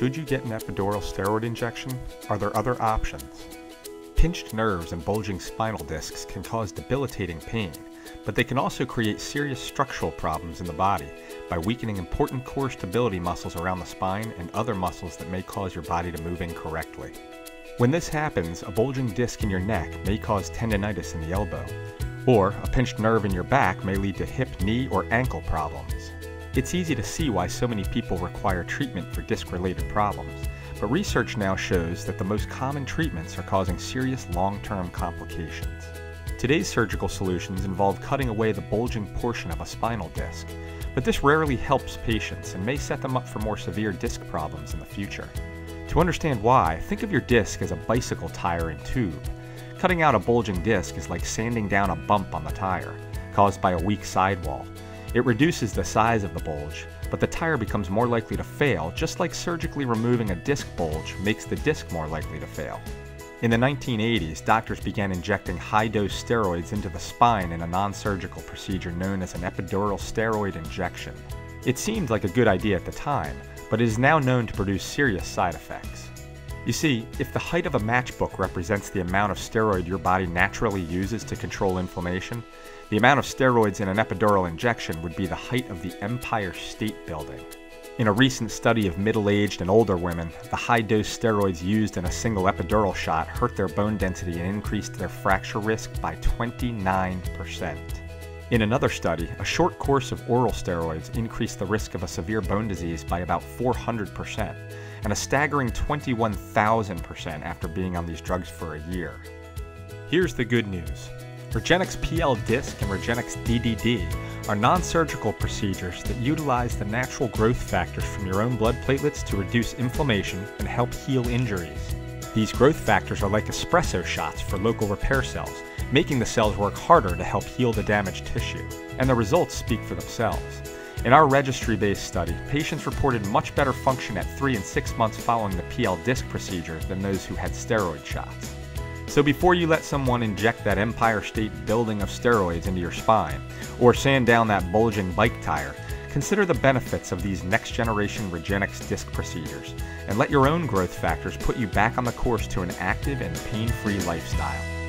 Should you get an epidural steroid injection? Are there other options? Pinched nerves and bulging spinal discs can cause debilitating pain, but they can also create serious structural problems in the body by weakening important core stability muscles around the spine and other muscles that may cause your body to move incorrectly. When this happens, a bulging disc in your neck may cause tendinitis in the elbow, or a pinched nerve in your back may lead to hip, knee, or ankle problems. It's easy to see why so many people require treatment for disc-related problems, but research now shows that the most common treatments are causing serious long-term complications. Today's surgical solutions involve cutting away the bulging portion of a spinal disc, but this rarely helps patients and may set them up for more severe disc problems in the future. To understand why, think of your disc as a bicycle tire and tube. Cutting out a bulging disc is like sanding down a bump on the tire, caused by a weak sidewall. It reduces the size of the bulge, but the tire becomes more likely to fail, just like surgically removing a disc bulge makes the disc more likely to fail. In the 1980s, doctors began injecting high-dose steroids into the spine in a non-surgical procedure known as an epidural steroid injection. It seemed like a good idea at the time, but it is now known to produce serious side effects. You see, if the height of a matchbook represents the amount of steroid your body naturally uses to control inflammation, the amount of steroids in an epidural injection would be the height of the Empire State Building. In a recent study of middle-aged and older women, the high-dose steroids used in a single epidural shot hurt their bone density and increased their fracture risk by 29%. In another study, a short course of oral steroids increased the risk of a severe bone disease by about 400%, and a staggering 21,000% after being on these drugs for a year. Here's the good news. Regenexx PL-Disc and Regenexx DDD are non-surgical procedures that utilize the natural growth factors from your own blood platelets to reduce inflammation and help heal injuries. These growth factors are like espresso shots for local repair cells, making the cells work harder to help heal the damaged tissue, and the results speak for themselves. In our registry-based study, patients reported much better function at 3 and 6 months following the PL-Disc procedure than those who had steroid shots. So before you let someone inject that Empire State Building of steroids into your spine, or sand down that bulging bike tire, consider the benefits of these next-generation Regenexx disc procedures, and let your own growth factors put you back on the course to an active and pain-free lifestyle.